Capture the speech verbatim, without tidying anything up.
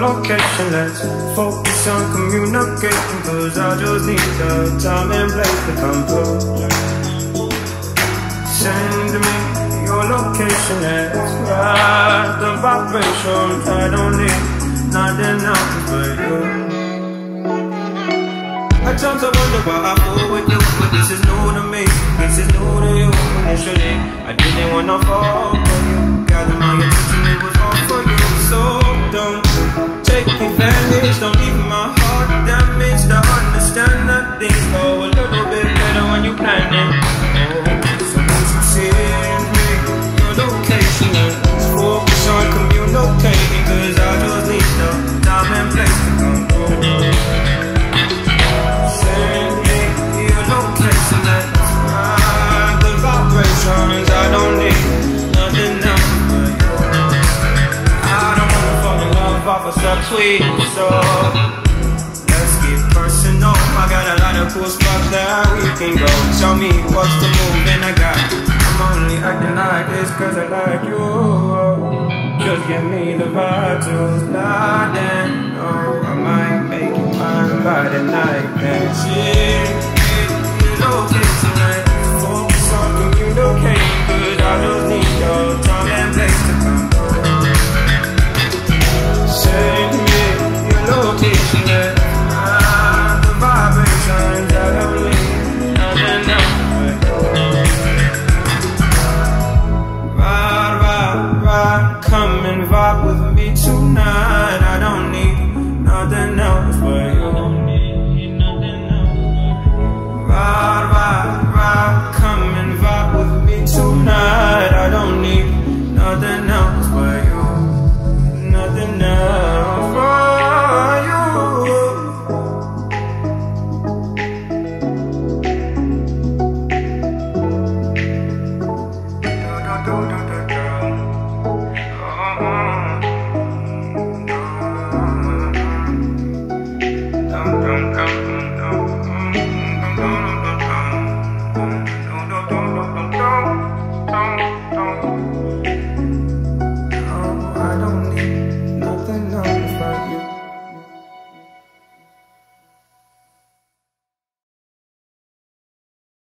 location, let's focus on communication, cause I just need the time and place to come through. Send me your location, let's ride the vibration. I don't need nothing else but you. At times I wonder why I fall with you, but this is new to me, this is new to you. Initially, I didn't wanna fall for you. Gather my attention, it was all for you. So don't take advantage, don't leave my heart damaged. I understand that things go a little bit better when you plan it. Oh, so send me your location and focus on communicating, cause I just need the time and place to come through. Send me your location and find the vibrations. I don't need nothing else. Off of subtweet, so let's get personal. I got a lot of cool spots that we can go. Tell me what's the move, and I got you. I'm only acting like this cause I like you. Just give me the vibe to slide and oh, I might make you mine by the night. And shit, you know this tonight. Focus on communicating, but I just need your time and place to come. Send me your location, yeah. Ah, the vibrations that I believe nothing else but you. Ride, ride, ride, come and vibe with me tonight. I don't need nothing else but you. Ride, ride, ride, come and vibe with me tonight. I don't need nothing else but you. Nothing else for you.